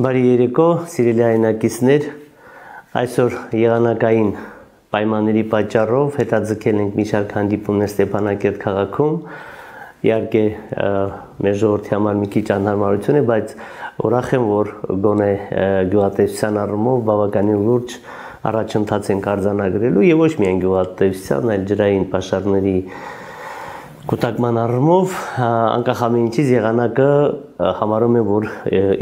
Բարի երեկո, սիրելի հայրենակիցներ, այսօր եղանակային պայմանների պատճառով հետաձգել ենք մի շարք հանդիպումներ Ստեփանակերտ քաղաքում, իհարկե մեր ժողովրդի համար մի քիչ անհարմարություն է, բայց ուրախ եմ, որ գոնե գյուղատնտեսության առումով բավականին լուրջ առաջընթաց ենք արձանագրելու եւ ոչ միայն գյուղատնտեսության, այլ ջրային պաշարների Կուտակման առումով անկախ ամենից եղանակը համարում եմ որ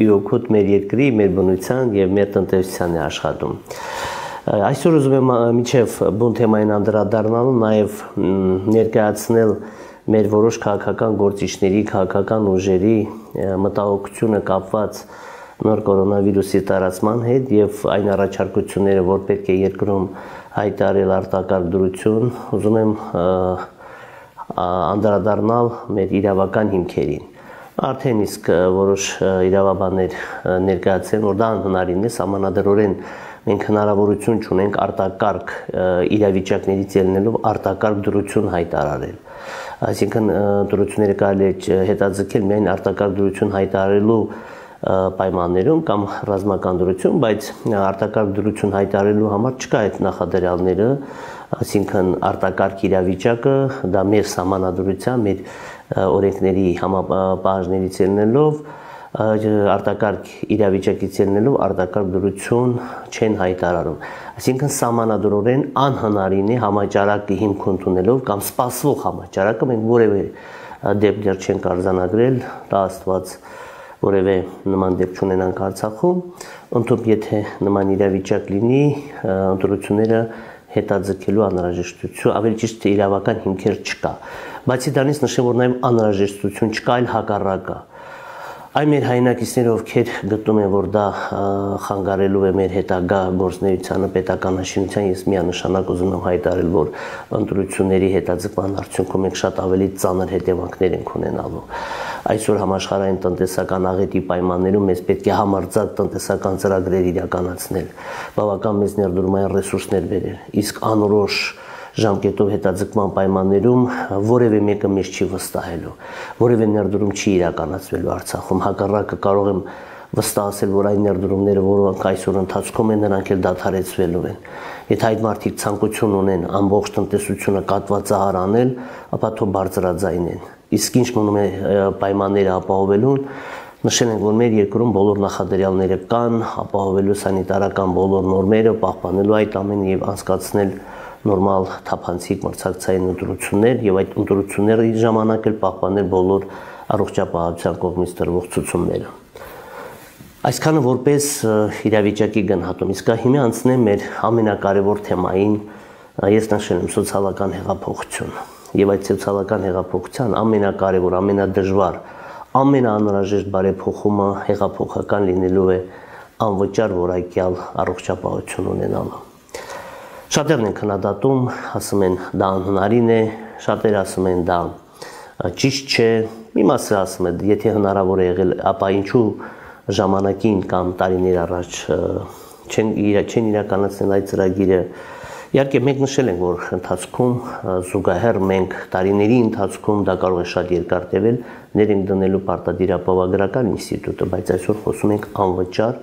իօքուտ մեր երկրի, մեր բնության եւ մեր տնտեսության է աշխատում։ Այսօր ուզում եմ միջև բուն թեմային անդրադառնալու, նաեւ ներկայացնել մեր որոշ քաղաքական գործիչների, քաղաքական ուժերի մտահոգությունը կապված նոր կորոնավիրուսի տարածման հետ եւ այն առաջարկությունները, որ պետք է երկրում հայտարել արտակարգ դրություն, ուզում եմ անդրադառնալ մեր իրավական հիմքերին արդեն իսկ որոշ իրավաբաններ ներկայացրել որ դա հնարին է համանadrորեն մենք հնարավորություն ունենք արտակարգ իրավիճակներից ելնելով արտակարգ դրություն հայտարարել այսինքն դրությունները կարելի է հետաձգել միայն արտակարգ դրություն հայտարարելու պայմաններում կամ ռազմական դրություն բայց արտակարգ դրություն հայտարարելու համար չկա այդ նախադրյալները Այսինքն արտակարգ իրավիճակը դա մեր համանadrության, մեր օրենքների համապահանջներից ելնելով, արտակարգ իրավիճակից ելնելով արտակարգ դրություն չեն հայտարարում։ Այսինքն համանadrորեն անհնարին է համաճարակի հիմք ընդունելով կամ սպասվող համաճարակը մենք որևէ դեպքեր չենք արձանագրել, դա Աստված որևէ նման դեպք չունենանք Արցախում, ընդհանրապես եթե նման իրավիճակ լինի, ընտրությունները հետաձգելու անհրաժեշտություն, ավելի ճիշտ իրավական հիմքեր չկա։ Բացի դրանից նշեմ, որ նաև անհրաժեշտություն չկա, այլ հակառակը։ Այն մեր հայրենակիցները, ովքեր գտնում են, որ դա խանգարելու է մեր հետագա գործունեությանը, պետական հաշինության, ես միանշանակ ուզում եմ հայտարարել, որ ընտրությունների հետաձգման արդյունքում մենք շատ ավելի ծանր հետևանքներ ենք ունենալու։ Այսօր համաշխարհային տնտեսական աղետի պայմաններում մենք պետք է համարձակ տնտեսական ծրագրեր իրականացնել, բավական մեծ ներդրումային ռեսուրսներ բերել, իսկ անորոշ ժամկետով հետաձգման պայմաններում որևէ մեկը մեզ չի վստահելու, որևէ ներդրում չի իրականացվելու Արցախում, հակառակը կարող եմ վստահ ասել, որ այն ներդրումները, որոնք այսօր ընթացքում են, նրանք էլ դադարեցվելու են։ Եթե այդ մարդիկ ցանկություն ունեն ամբողջ տնտեսությունը կատվածահար անել, ապա թող բարձրաձայն են։ Իսկ ինչ մնում է պայմանները ապահովելուն, նշել ենք, որ մեր երկրում բոլոր նախադրյալները կան, ապահովելու սանիտարական բոլոր նորմերը, պահպանելու այդ ամենը եւ անցկացնել նորմալ թափանցիկ մրցակցային ընտրություններ եւ այդ ընտրությունների ժամանակ էլ պահպանել բոլոր առողջապահության կողմից տրվող ցուցումները։ Այսքանը որպես իրավիճակի գնահատում, իսկ հիմա անցնեմ մեր ամենակարևոր թեմային, ես նշել եմ սոցիալական հեղափոխությունը։ Եվ այդ սոցիալական հեղափոխության ամենակարևոր, ամենադժվար, ամենաանհրաժեշտ բարեփոխումը հեղափոխական լինելու է անվճար որակյալ առողջապահություն ունենալը։ Շատերն են քննադատում, ասում են դա անհնարին է, շատերը ասում են դա ճիշտ չէ, մի մասը ասում է եթե հնարավոր է եղել, ապա ինչու ժամանակին կամ տարիներ առաջ չեն իրականացնել այդ ծրագիրը։ Իհարկե մենք նշել ենք, որ ընթացքում զուգահեռ մենք տարիների ընթացքում դա կարող է շատ երկար տևել ներեմ դնելու Պարտադիրապահովագրական ինստիտուտը, բայց այսօր խոսում ենք անվճար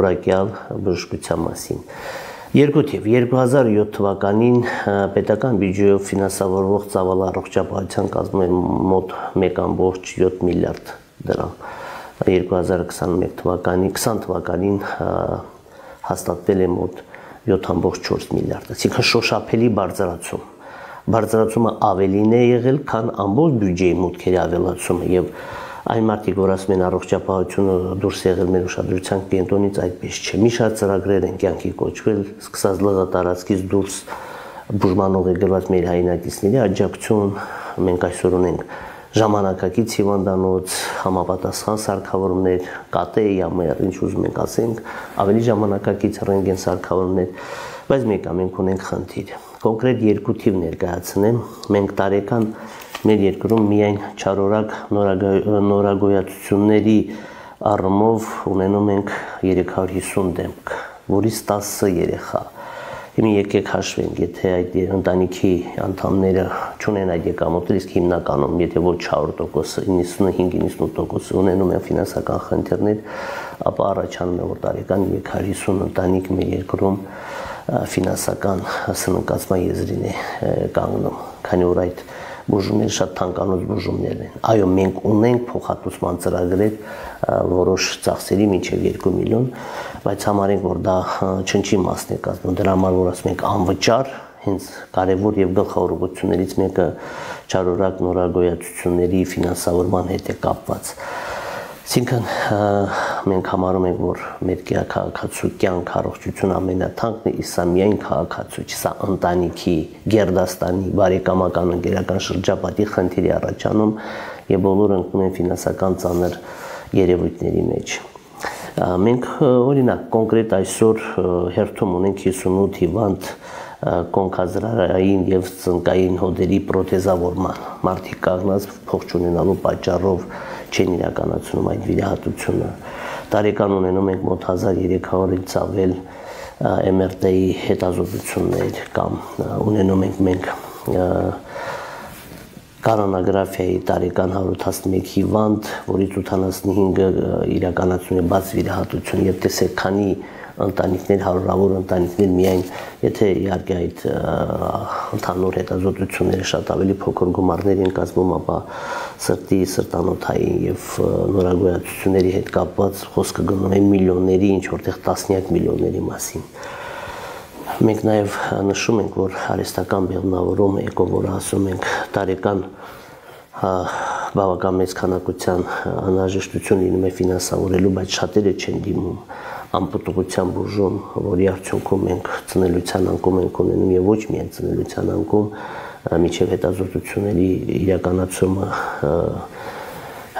որակյալ բժշկության մասին։ 2007 թվականին պետական բյուջեով ֆինանսավորվող ծավալը առողջապահության կազմում էր մոտ 1.7 միլիարդ դրամ։ 2021 թվականին 20 թվականին հաստատվել է մոտ 7.4 միլիարդ, այսինքն շոշափելի բարձրացում։ Բարձրացումը ավելին է եղել, քան ամբողջ բյուջեի մուտքերի ավելացումը եւ այն մարդիկ, որ ասում են առողջապահությունը դուրս եղել մեր ուշադրության կենտրոնից, այդպես չէ։ Մի շարք ծրագրեր են կյանքի կոչվել, սկսած լղը տարածքից դուրս բուժմանող է գրված մեր հայրենակիցների աջակցություն, մենք այսօր ունենք ժամանակակից հիվանդանոց, համապատասխան սարքավորումներ, կատեի ամեր, ինչ ուզում ենք ասենք, ավելի ժամանակակից ռենտգեն սարքավորումներ, բայց մեկ ամենք ունենք խնդիր։ Կոնկրետ երկու թիվ ներկայացնեմ, մենք տարեկան մեր երկրում միայն չարորակ նորագույնությունների առումով ունենում ենք 350 դեպք, որից 10 երեխա։ Հիմի եկեք հաշվենք, եթե այդ ընտանիքի անդամները չունեն այդ եկամուտը, իսկ հիմնականում, եթե ոչ 100%, 95-98% ունենում են ֆինանսական խնդիրներ, ապա առաջանում է որ տարեկան 250 ընտանիք մեր երկրում ֆինանսական սնանկացման եզրին է կանգնում, քանի որ այդ բուժումները շատ թանկանոց բուժումներ են։ Այո, մենք ունենք փոխհատուցման ծրագրեր որոշ ծախսերի մինչև 2 միլիոն, բայց համարենք որ դա չնչի մասն է կազմում, դրա համար որ ասում ենք անվճար, հենց կարևոր եւ գլխավոր ուղղություններից մեկը չարորակ նորագույացությունների ֆինանսավորման հետ է կապված։ Այսինքն մենք համարում ենք որ մեր քաղաքացու կյանք առողջությունը ամենաթանկն է, իսկ սա միայն քաղաքացու չէ, սա ընտանիքի, գերդաստանի, բարեկամական ընկերական շրջապատի խնդիրի առաջանում եւ բոլորը ընկնում են ֆինանսական ծանր երևույթների մեջ։ Մենք օրինակ կոնկրետ այսօր հերթում ունենք 58 հիվանդ կոնկազրարային եւ ծնկային հոդերի պրոթեզավորման, մարդիկ կանգնած փող չունենալու պատճառով չեն իրականացնում այդ վիրահատությունը։ Տարեկան ունենում ենք մոտ 1300-ից ավել MRT-ի հետազոտություններ կամ ունենում ենք մենք Կարոնագրաֆիայի տարեկան 111 հիվանդ, որից 85-ը իրականացնում է բաց վիրահատություն, եւ տեսեք քանի ընտանիքներ, հարյուրավոր ընտանիքներ միայն, եթե իհարկե այդ ընդհանուր հետազոտությունները շատ ավելի փոքր գումարներ են կազմում, ապա սրտի, սրտանոթային եւ նորագույացությունների հետ կապված խոսքը գնում է միլիոնների, ինչ որտեղ տասնյակ միլիոնների մասին։ Մենք նաեւ նշում ենք, որ արհեստական բեղմնավորումը, որը ասում ենք, տարեկան բավական մեծ քանակության անհրաժեշտություն լինում է ֆինանսավորելու, բայց շատերը չեն դիմում անպտուղության բուժում, որի արդյունքում մենք ծնելիության անկում ենք ունենում եւ ոչ միայն ծնելիության անկում, միջև հետազոտությունների իրականացումը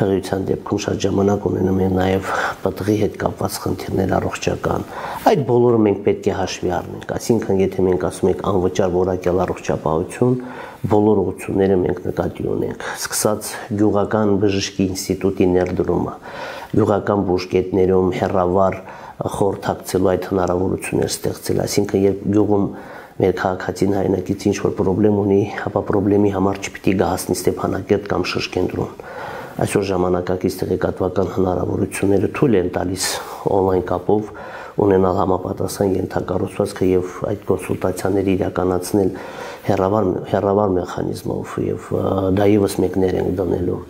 հղիության դեպքում շատ ժամանակ ունենում են նաեւ պատղի հետ կապված խնդիրներ առողջական։ Այդ բոլորը մենք պետք է հաշվի առնենք, այսինքն եթե մենք ասում ենք անվճար որակյալ առողջապահություն, բոլոր ուղղությունները մենք նկատի ունենք, սկսած գյուղական բժշկի ինստիտուտի ներդրումը, գյուղական բուժկետներում հեռավար խորհրդակցելու այդ հնարավորություններ ստեղծել, այսինքն երբ գյուղում մեր քաղաքացին հայրենակից ինչ որ խնդրեմ ունի, ապա խնդրեմի համար չպիտի գահասնի Ստեփանակերտ կամ Շրջենտրոն։ Այսօր ժամանակակից տեղեկատվական հնարավորությունները թույլ են տալիս on-line կապով ունենալ համապատասխան ենթակառուցվածքը եւ այդ կոնսուլտացիաները իրականացնել հեռավար մեխանիզմով եւ դա իվս մեկներ են դնելու։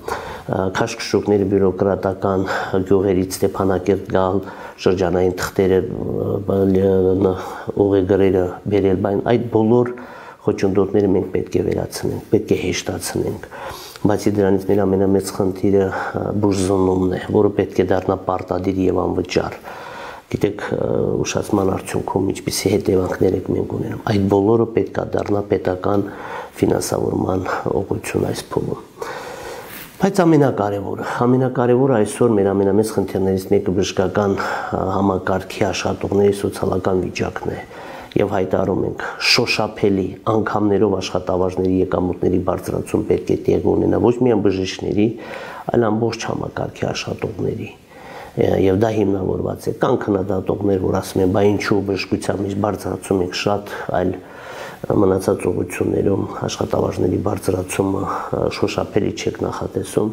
Քաշքշուկների բյուրոկրատական գյուղերից Ստեփանակերտ գալ, շրջանային թղթերը, ուղեգրերը բերել, բայց այդ բոլոր խոչընդոտները մենք պետք է վերացնենք, պետք է հեշտացնենք։ Բացի դրանից մեր ամենամեծ խնդիրը բուժզնումն է, որը պետք է դառնա պարտադիր եւ անվճար։ Գիտեք, ուշացման արդյունքում ինչպիսի հետևանքներ եք մենք ունենում։ Այդ բոլորը պետք է դառնա պետական ֆինանսավորման ուղղություն այս փուլում։ Բայց ամենակարևորը այսօր մեր ամենամեծ խնդիրներից մեկը բժշկական համակարգի աշխատողների սոցիալական վիճակն է եւ հայտարարում ենք շոշափելի անգամներով աշխատավարձների եկամուտների բարձրացում պետք է տեղ ունենա ոչ միայն բժիշկների, այլ ամբողջ համակարգի աշխատողների։ Եվ դա հիմնավորված է կան քննադատողներ, որ ասում են՝ «Բա ինչու բժշկության մեջ բարձրացում ենք շատ, այլ մնացած ուղղություններում աշխատավարձների բարձրացումը շոշափելի չեք նախատեսում»։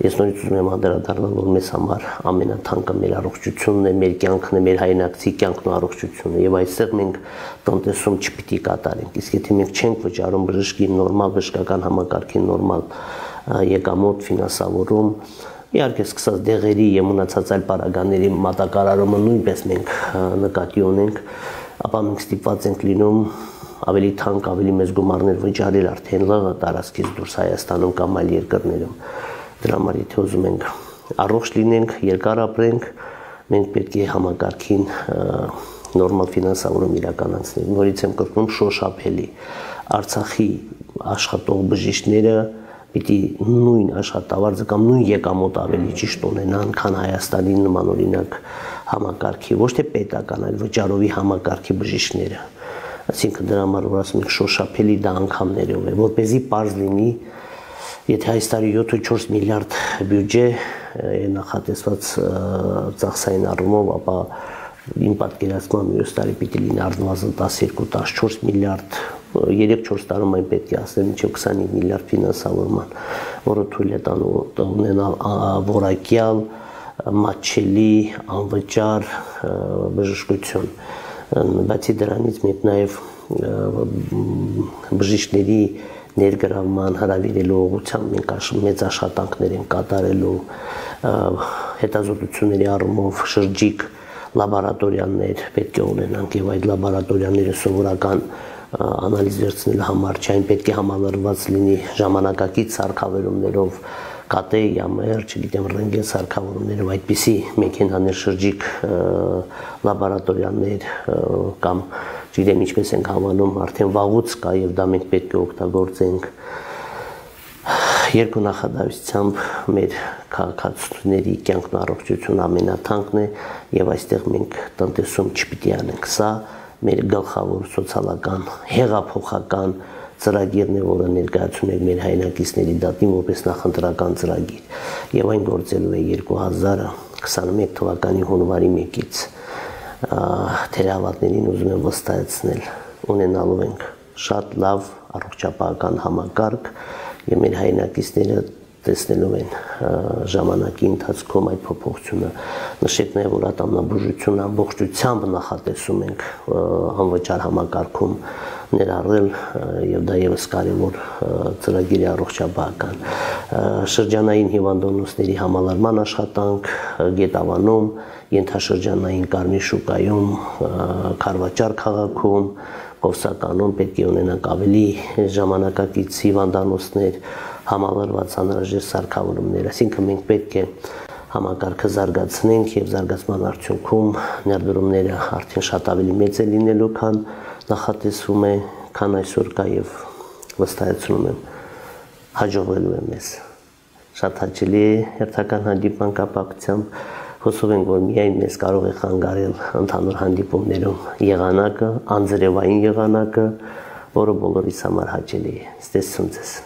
Ես նորից ուզում եմ անդրադառնալ, որ մեզ համար ամենաթանկը մեր առողջությունն է, մեր կյանքն է, մեր հայրենակցի կյանքն ու առողջությունը, եւ այստեղ մենք տնտեսում չպիտի կատարենք։ Իսկ եթե մենք չենք վճարում բժշկի նորմալ բժշկական համակարգի նորմալ եկամուտ ֆինանսավորում, իհարկե սկսած դեղերի եւ մնացած այլ պարագաների մատակարարումը նույնպես մենք նկատի ունենք, ապա մենք ստիպված ենք լինում ավելի թանկ, ավելի մեծ գումարներ վճարել արդեն լավը տարածքից դուրս Հայաստանում կամ այլ երկրներում։ Դրա համար եթե ուզում ենք առողջ լինենք, երկար ապրենք, մենք պետք է համակարգին նորմալ ֆինանսավորում իրականացնենք։ Նորից եմ կրկնում՝ շոշափելի։ Արցախի աշխատող բժիշկները պիտի նույն աշխատավարձը կամ նույն եկամուտ ավելի ճիշտ ունենան, քան Հայաստանի նմանօրինակ համակարգի, ոչ թե պետական, այլ վճարովի համակարգի բժիշկները։ Այսինքն դրա համար որ ասում ենք շոշափելի դա անգամներով է, որպեսզի պարզ լինի, եթե այս տարի 7.4 միլիարդ բյուջե նախատեսված ծախսային առումով, ապա Իմ պատկերացմամբ մյուս տարի պիտի լինի առնվազն 12-14 միլիարդ, 3-4 տարում այն պետք է ասեմ, մինչև 25 միլիարդ ֆինանսավորման, որը թույլ է տալու ունենալ որակյալ, մատչելի, անվճար բժշկություն, բացի դրանից մենք նաև բժիշկների ներգրավման հրավիրելու ուղղությամբ մենք մեծ աշխատանքներ ենք կատարելու հետազոտությունների առումով շրջիկ լաբորատորիաներ պետք է ունենանք եւ այդ լաբորատորիաները սովորական անալիզ վերցնելու համար չայն պետք է համալրված լինի ժամանակակից սարքավորումներով կատե յամեր չգիտեմ ռենտգեն սարքավորումներով այդպիսի մեքենաներ շրջիկ լաբորատորիաներ կամ Չգիտեմ ինչպես ենք անվանում, արդեն վաղուց կա եւ դա մենք պետք է օգտագործենք երկու նախադասությամբ մեր քաղաքացիների կյանքն առողջությունը ամենաթանկն է եւ այստեղ մենք տնտեսում չպիտի անենք սա մեր գլխավոր սոցիալական հեղափոխական ծրագիրն է որը ներկայացում է մեր հայրենակիցների դատին որպես նախընտրական ծրագիր եւ այն գործելու է 2021 թվականի հունվարի 1-ից Թերավատներին ուզում եմ վստահեցնել, ունենալու ենք շատ լավ առողջապահական համակարգ եւ մեր հայրենակիցները տեսնելու են ժամանակի ընթացքում այդ փոփոխությունը նշեք նաեւ որ ատամնաբուժություն ամբողջությամբ նախատեսում ենք անվճար համակարգում ներառել եւ դա եւս կարեւոր ծրագիրի առողջապահական շրջանային հիվանդանոցների համալարման աշխատանք գետավանում ենթաշրջանային կարմիր շուկայում, Քարվաճար քաղաքում, Կովսականում պետք է ունենանք ավելի ժամանակակից հիվանդանոցներ, համալրված անհրաժեշտ սարքավորումներ, այսինքն մենք պետք է համակարգը զարգացնենք եւ զարգացման արդյունքում ներդրումները արդեն շատ ավելի մեծ են լինելու, քան նախատեսվում է, քան այսօր կա եւ վստահեցնում եմ հաջողվելու է մեզ։ Շատ հաճելի հերթական հանդիպման կապակցությամբ Հուսով ենք, որ միայն մեզ կարող է խանգարել ընդհանուր հանդիպումներում եղանակը, անձրևային եղանակը, որը բոլորիս համար հաճելի է։ Ստեսում ձեզ։